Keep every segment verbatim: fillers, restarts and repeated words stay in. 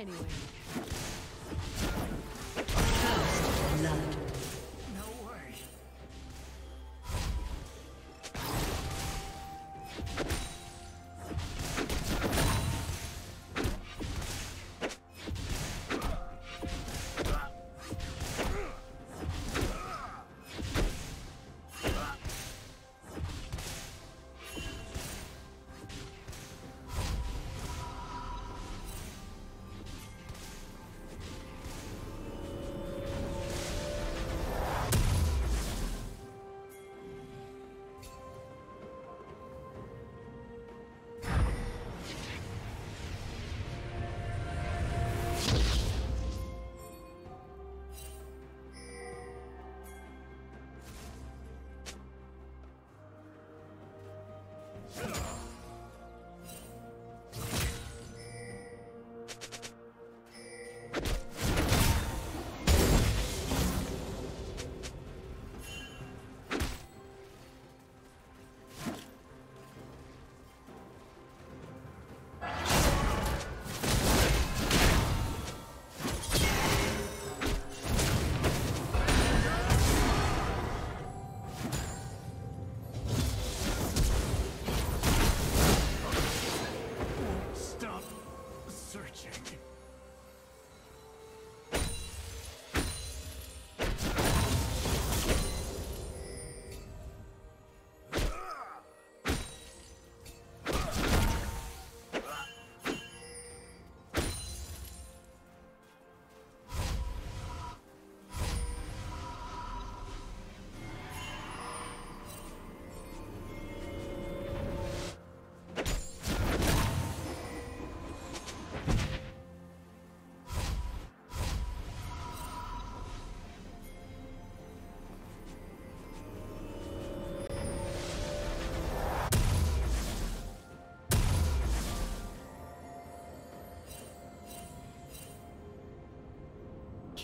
anyway. First blood.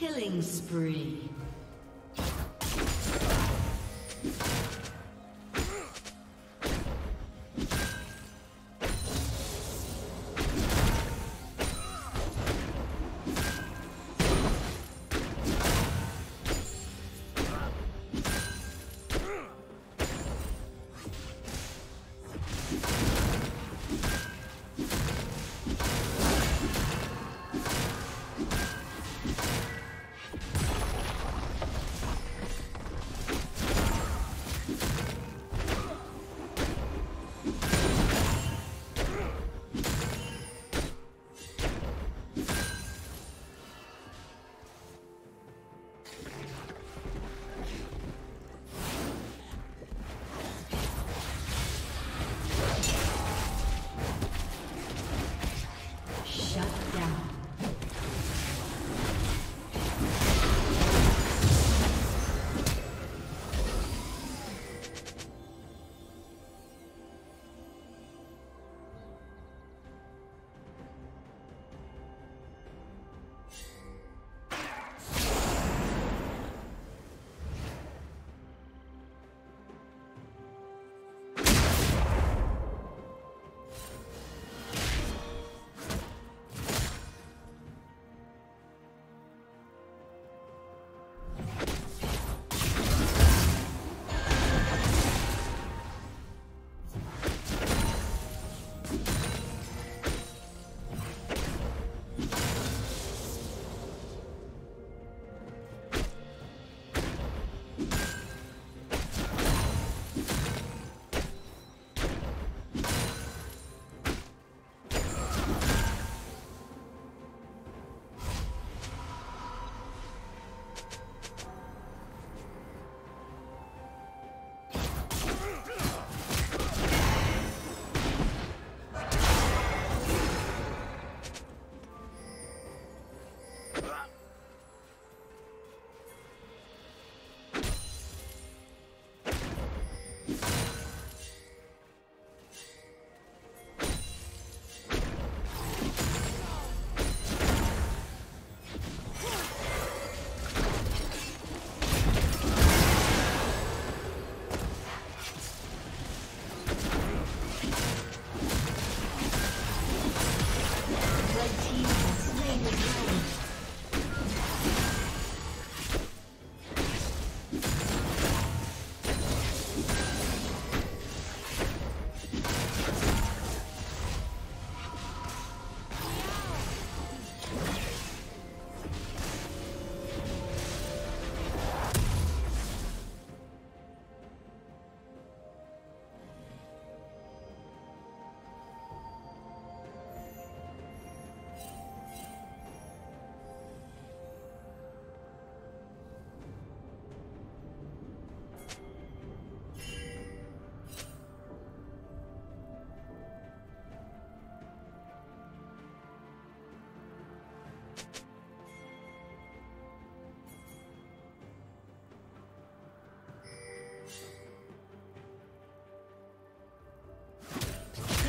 Killing spree.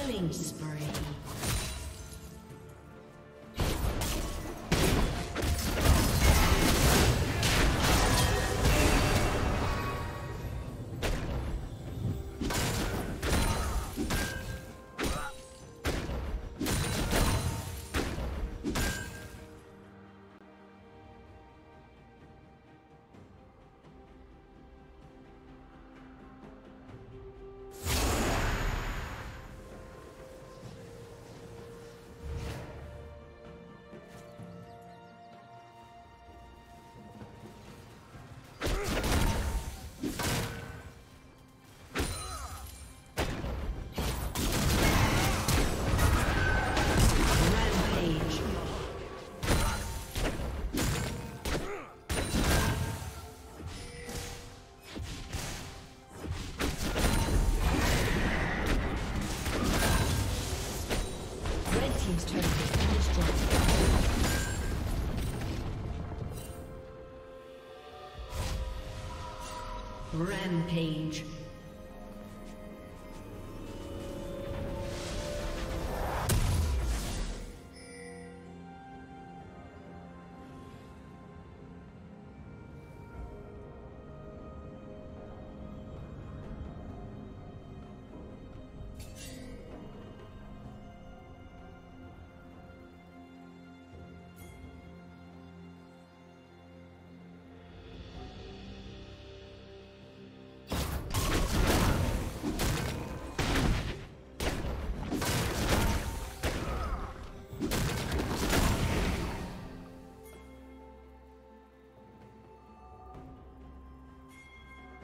Killing spree. Rampage.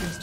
This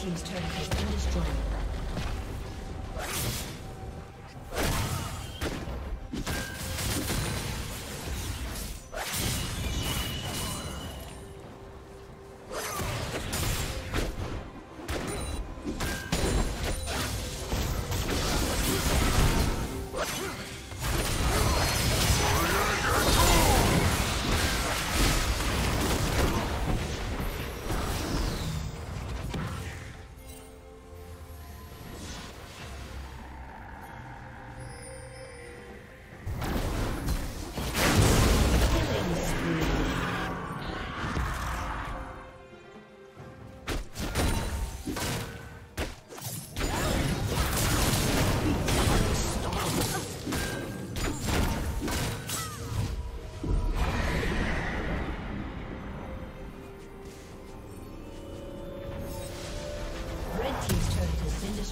Team's turret has been destroyed.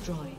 destroyed.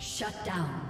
Shut down.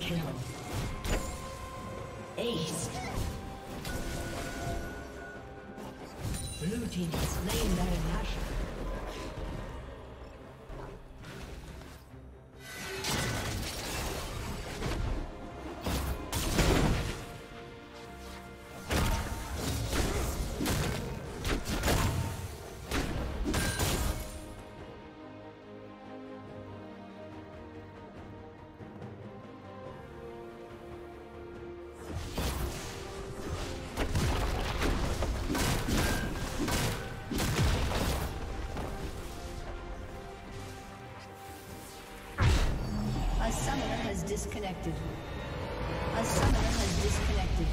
Kill. Ace. Blue team has slain Baron Nashor. Disconnected. A summoner has disconnected.